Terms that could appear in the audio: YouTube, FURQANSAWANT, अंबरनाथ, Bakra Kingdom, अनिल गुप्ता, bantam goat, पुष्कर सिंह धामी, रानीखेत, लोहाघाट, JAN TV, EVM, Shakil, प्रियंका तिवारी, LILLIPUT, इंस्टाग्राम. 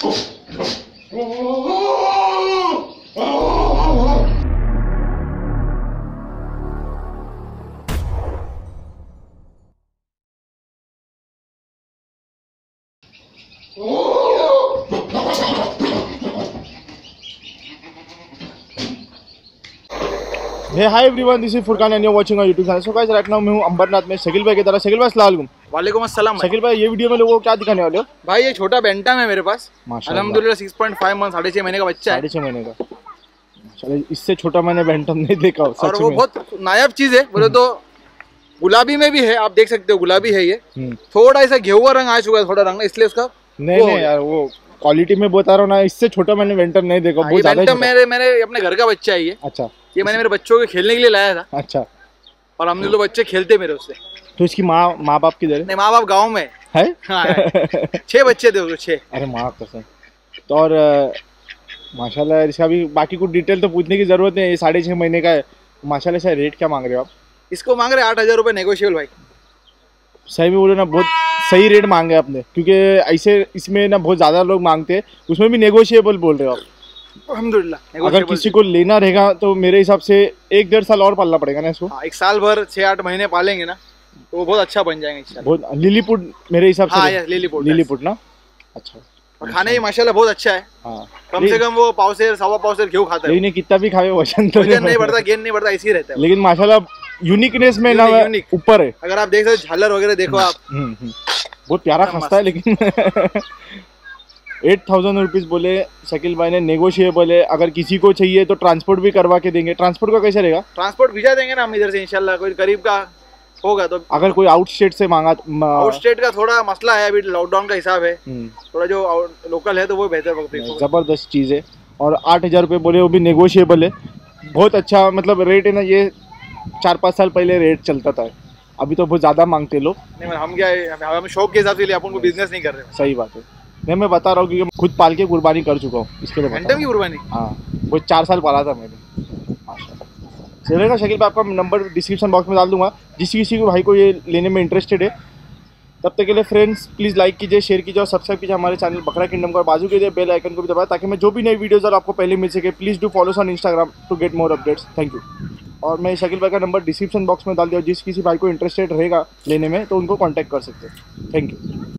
Hi everyone, this is Furqan and you are watching our YouTube channel. So guys, right now मैं हूं अंबरनाथ में शकील भाई की तरह। शकील भाई अस्सलाम वालेकुम। वालेकुम अस्सलाम। शकील भाई, ये वीडियो में लोगों को क्या दिखाने वाले हो? भाई ये छोटा बेंटम है मेरे पास, अल्हम्दुलिल्लाह 6.5 मंथ, 6.5 महीने का बच्चा है। 6.5 महीने का, चलो इससे छोटा मैंने बेंटम नहीं देखा सच में। और वो बहुत नायाब चीज है, बोले तो गुलाबी में भी है, आप देख सकते हो गुलाबी है। ये थोड़ा ऐसा गेहुआ रंग आ चुका है, थोड़ा रंग, इसलिए इसका नहीं यार वो क्वालिटी में बता रहा हूँ ना, इससे छोटा मैंने बेंटम नहीं देखा। बहुत ज्यादा मेरे अपने घर का बच्चा है ये। अच्छा, ये मैंने मेरे बच्चों के खेलने के लिए लाया था। अच्छा, और हम लोग बच्चे खेलते मेरे उससे। तो इसकी माँ बाप किधर है? नहीं, माँ बाप गांव में है। हाँ, 6 बच्चे थे उसको, 6। अरे माँ कसम। तो और माशाल्लाह इसका भी बाकी कुछ डिटेल तो पूछने की जरूरत नहीं है। 6.5 महीने का है माशाल्लाह। इसका रेट क्या मांग रहे हो आप? इसको मांग रहे 8,000 रुपये नेगोशियबल। भाई सही में बोलो ना, बहुत सही रेट मांगे आपने, क्योंकि ऐसे इसमें ना बहुत ज्यादा लोग मांगते हैं, उसमें भी नेगोशियबल बोल रहे हो आप। अल्हम्दुलिल्लाह, अगर किसी को लेना रहेगा तो मेरे हिसाब से 1-1.5 साल और पालना पड़ेगा ना इसको। हाँ, एक साल भर 6-8 महीने पालेंगे ना तो वो बहुत अच्छा बन जाएंगे। बहुत लिलीपुट मेरे हिसाब से। हाँ, लिलीपुट ना। अच्छा, और खाने भी माशाल्लाह बहुत अच्छा है। हाँ, कम से कम वो पावसेर सवा पावसेर घी खाता है। नहीं, कितना भी खावे वजन तो नहीं बढ़ता, गेन नहीं बढ़ता, ऐसे रहता है। लेकिन माशाल्लाह यूनिकनेस में ना ऊपर है। अगर आप देख सकते झालर वगैरह देखो आप, बहुत प्यारा खस्ता है। लेकिन 8,000 रुपीज़ बोले शकील भाई ने, नेगोशिएबल है। अगर किसी को चाहिए तो ट्रांसपोर्ट भी करवा के देंगे। ट्रांसपोर्ट का कैसे रहेगा? ट्रांसपोर्ट भिजा देंगे ना हम इधर से इंशाल्लाह। कोई करीब का होगा तो। अगर कोई आउटस्टेट से मांगा? आउटस्टेट का थोड़ा मसला है, अभी लॉकडाउन का हिसाब है, थोड़ा जो लोकल है तो वो बेहतर। ज़बरदस्त चीज़ है। और 8,000 रुपये बोले, वो भी नेगोशिएबल है। बहुत अच्छा मतलब रेट है ना। ये 4-5 साल पहले रेट चलता था, अभी तो बहुत ज़्यादा मांगते लोग। नहीं, हम क्या हम शौक के हिसाब से लिए, अपन को बिजनेस नहीं कर रहे। सही बात है। नहीं, मैं बता रहा हूँ क्योंकि खुद पाल के कुर्बानी कर चुका हूँ इसके लिए। बेंटम की कुर्बानी? हाँ, वो 4 साल पाला था मैंने। चलेगा शकील भाई, आपका नंबर डिस्क्रिप्शन बॉक्स में डाल दूंगा, जिस किसी को भाई को ये लेने में इंटरेस्टेड है। तब तक के लिए फ्रेंड्स, प्लीज़ लाइक कीजिए, शेयर कीजिए और सब्सक्राइब कीजिए हमारे चैनल बकरा किंगडम को। बाजू के बेल आइकन को भी दबाएं ताकि मैं जो भी नई वीडियोज़ और आपको पहले मिल सके। Please do follows on इंस्टाग्राम to get more updates. Thank you. और मैं शकील भाई का नंबर डिस्क्रिप्शन बॉक्स में डाल दिया, जिस किसी भाई को इंटरेस्टेड रहेगा लेने में तो उनको कॉन्टैक्ट कर सकते हैं। Thank you.